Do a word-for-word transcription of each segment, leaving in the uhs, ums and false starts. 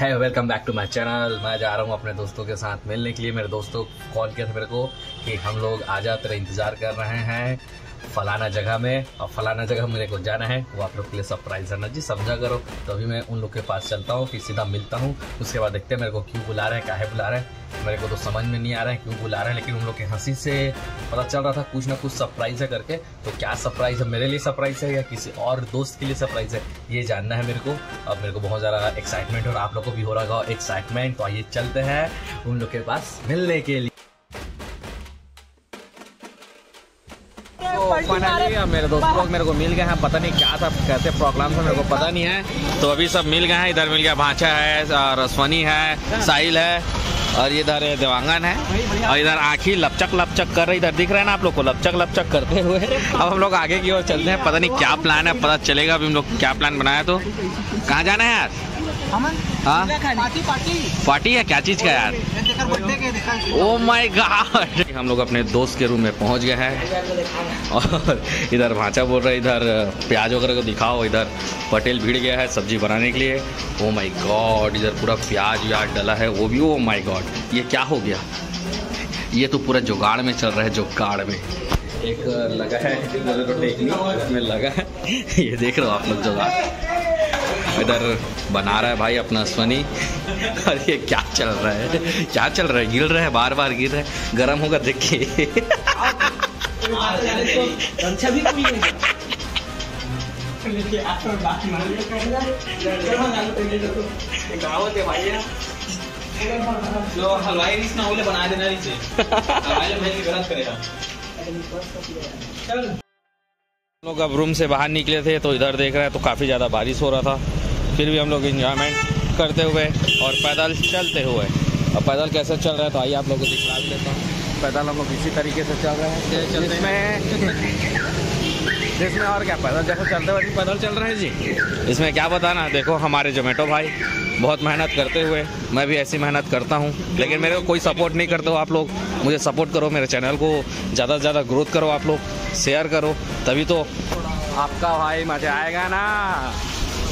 है welcome back to my channel. मैं जा रहा हूँ अपने दोस्तों के साथ मिलने के लिए। मेरे दोस्तों कॉल किया था मेरे को कि हम लोग आजा तेरा इंतज़ार कर रहे हैं फलाना जगह में और फलाना जगह मेरे को जाना है, वो आप लोग के लिए सरप्राइज है ना जी, समझा करो। तो अभी मैं उन लोग के पास चलता हूँ, फिर सीधा मिलता हूँ, उसके बाद देखते हैं मेरे को क्यों बुला रहे हैं, काहे बुला रहे हैं, मेरे को तो समझ में नहीं आ रहा है क्यों बुला रहे हैं। लेकिन उन लोग के हंसी से पता चल रहा था कुछ ना कुछ सरप्राइज है करके। तो क्या सरप्राइज़ है, मेरे लिए सरप्राइज़ है या किसी और दोस्त के लिए सरप्राइज़ है, ये जानना है मेरे को। अब मेरे को बहुत ज़्यादा एक्साइटमेंट और आप लोग को भी हो रहा है एक्साइटमेंट। तो आइए चलते हैं उन लोग के पास मिलने के लिए। फाइनली मेरे दोस्त लोग मेरे को मिल गए हैं, पता नहीं क्या था, कैसे प्रोग्राम था मेरे को पता नहीं है। तो अभी सब मिल गए हैं, इधर मिल गया भांचा है, रसवनी है, साहिल है और इधर देवांगन है और इधर आँखी लपचक लपचक कर रही, इधर दिख रहा है ना आप लोग को, लपचक लपचक करते हुए। अब हम लोग आगे की ओर चलते हैं, पता नहीं क्या प्लान है, पता चलेगा अभी हम लोग क्या प्लान बनाया। तो कहाँ जाना है यार? हाँ पार्टी, पार्टी पार्टी है क्या चीज़ का यार? ओ माय गॉड, हम लोग अपने दोस्त के रूम में पहुंच गए हैं और इधर भांचा बोल रहा है, इधर प्याज वगैरह को दिखाओ, इधर पटेल भीड़ गया है सब्जी बनाने के लिए। ओ माय गॉड, इधर पूरा प्याज व्याज डला है वो भी। ओ माय गॉड, ये क्या हो गया? ये तो पूरा जुगाड़ में चल रहा है, जुगाड़ में एक लगा है, उसमें लगा है, ये देख रहे हो आप लोग जुगाड़। इधर बना रहा है भाई अपना स्वनी। और ये क्या चल रहा है, क्या चल रहा है, गिर रहा है, बार बार गिर रहा है, गर्म होगा देखिए। बना देना। लोग अब रूम से बाहर निकले थे तो इधर देख रहे हैं, तो काफ़ी ज़्यादा बारिश हो रहा था, फिर भी हम लोग एंजॉयमेंट करते हुए और पैदल चलते हुए। अब पैदल कैसे चल रहा है तो आइए आप लोगों को दिखा देता हूँ। पैदल हम लोग इसी तरीके से चल रहे हैं जिसमें जिसमें और क्या, पैदल जैसे चलते हुए पैदल चल रहे हैं जी। इसमें क्या बताना, देखो हमारे जोमेटो भाई बहुत मेहनत करते हुए, मैं भी ऐसी मेहनत करता हूँ लेकिन मेरे को कोई सपोर्ट नहीं करते हो आप लोग। मुझे सपोर्ट करो, मेरे चैनल को ज़्यादा से ज़्यादा ग्रोथ करो, आप लोग शेयर करो, तभी तो आपका भाई मजा आएगा ना।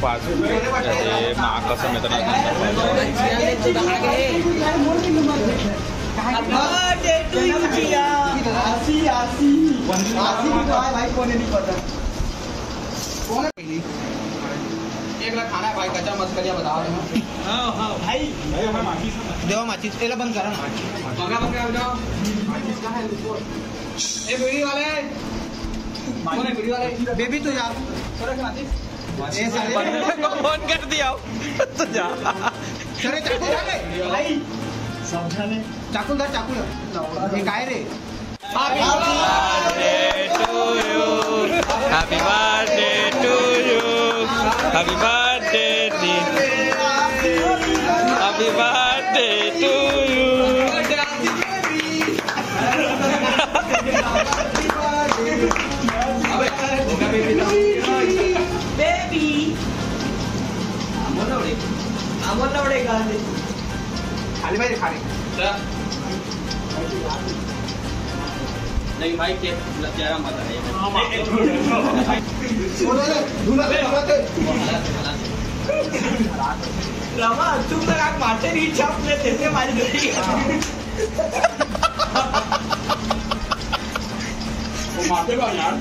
पास माँ का समय खाना है भाई, कच्चा मत करिए बता रहे हो भाई। देखो माचिस तेला बंद करा ना, मगा मगा जाओ माचिस का है ए बीड़ी वाले, कौन है बीड़ी वाले? बेबी तो यार थोड़ा माचिस ये फोन कर दिया तो जा। अरे चाकू भाई समझाने, चाकू दर चाकू ये काय रे। Happy birthday to you, happy birthday to you, happy birthday दी, हैप्पी बर्थडे टू यू, नहीं भाई के चेहरा मत है। घुमाते हो यार।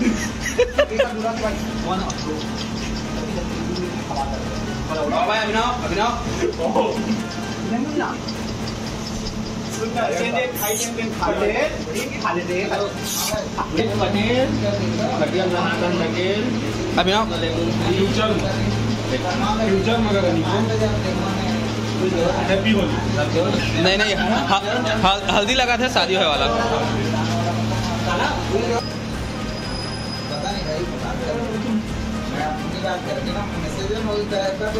भाई अभिनव अभिनव अभी ना फ्यूचर फ्यूचर मगर नहीं नहीं हल्दी लगा था शादी होने वाला पता नहीं भाई बात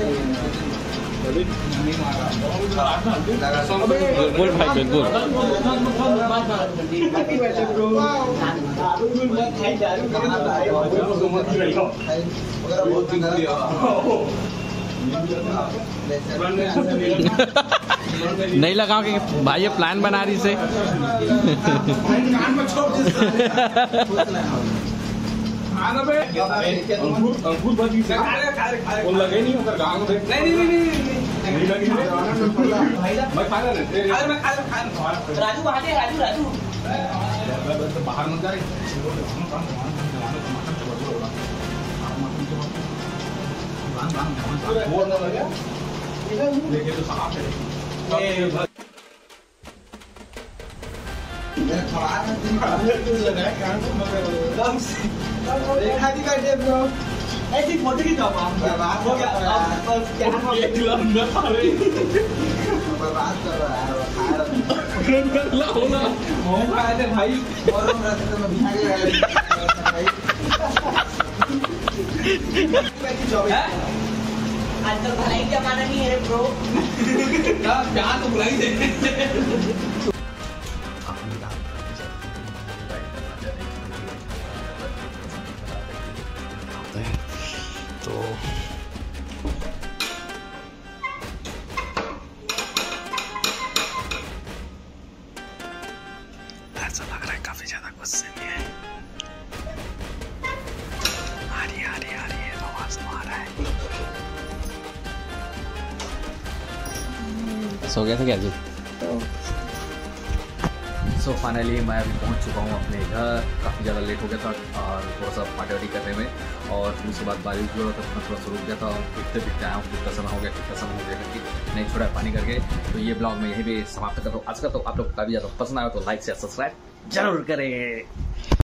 बोल भाई बोल नहीं लगाओ कि भाई ये प्लान बना रही से राजू ऐसी फोटो की बर्बाद हो गया भाई आज तो भलाई का माना नहीं है ब्रो क्या तो भलाई देते सो गया था क्या जी। सो फाइनली मैं अभी पहुंच चुका हूं अपने घर। काफ़ी ज़्यादा लेट हो गया था और थोड़ा सा पार्टी वार्टी करने में, और फिर उसके बाद बारिश भी हो रहा था, अपना थोड़ा सा रुक गया था और फिरते फिरते आया हूँ। कितना समय हो गया कितना समय हो गया करके नहीं छोड़ा पानी करके। तो ये ब्लॉग मैं यहीं भी समाप्त कर रहा हूँ आज का। तो आप लोग काफ़ी ज़्यादा पसंद आया तो लाइक शेयर सब्सक्राइब जरूर करें।